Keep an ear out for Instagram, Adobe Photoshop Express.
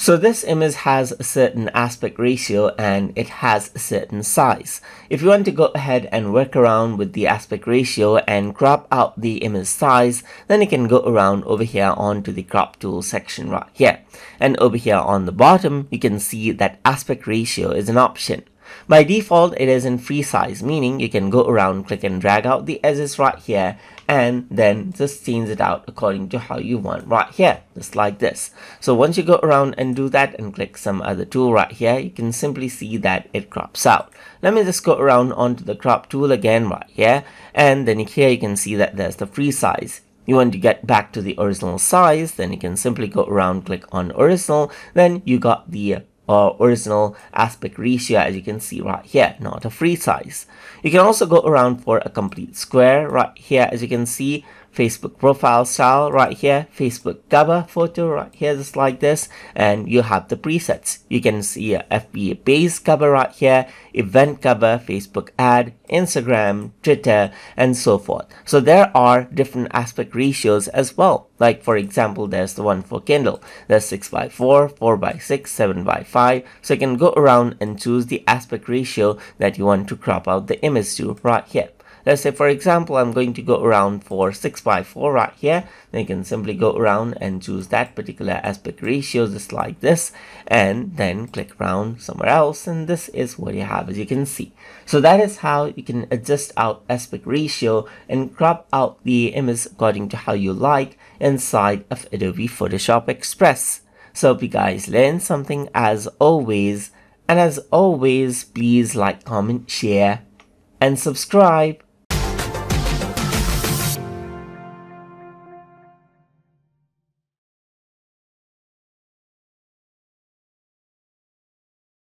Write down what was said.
So this image has a certain aspect ratio and it has a certain size. If you want to go ahead and work around with the aspect ratio and crop out the image size, then you can go around over here onto the crop tool section right here. And over here on the bottom, you can see that aspect ratio is an option. By default, it is in free size, meaning you can go around, click and drag out the edges right here, and then just change it out according to how you want right here, just like this. So once you go around and do that and click some other tool right here, you can simply see that it crops out. Let me just go around onto the crop tool again right here, and then here you can see that there's the free size. You want to get back to the original size, then you can simply go around, click on original, then you got the or original aspect ratio, as you can see right here, not a free size. You can also go around for a complete square right here, as you can see, Facebook profile style right here, Facebook cover photo right here, just like this, and you have the presets. You can see a FBA base cover right here, event cover, Facebook ad, Instagram, Twitter, and so forth. So there are different aspect ratios as well. Like for example, there's the one for Kindle. There's 6:4, 4:6, 7:5. So you can go around and choose the aspect ratio that you want to crop out the image to right here. Let's say, for example, I'm going to go around for 6:4 right here. Then you can simply go around and choose that particular aspect ratio just like this, and then click around somewhere else, and this is what you have, as you can see. So that is how you can adjust out aspect ratio and crop out the image according to how you like inside of Adobe Photoshop Express. So hope you guys learned something as always, and as always, please like, comment, share, and subscribe.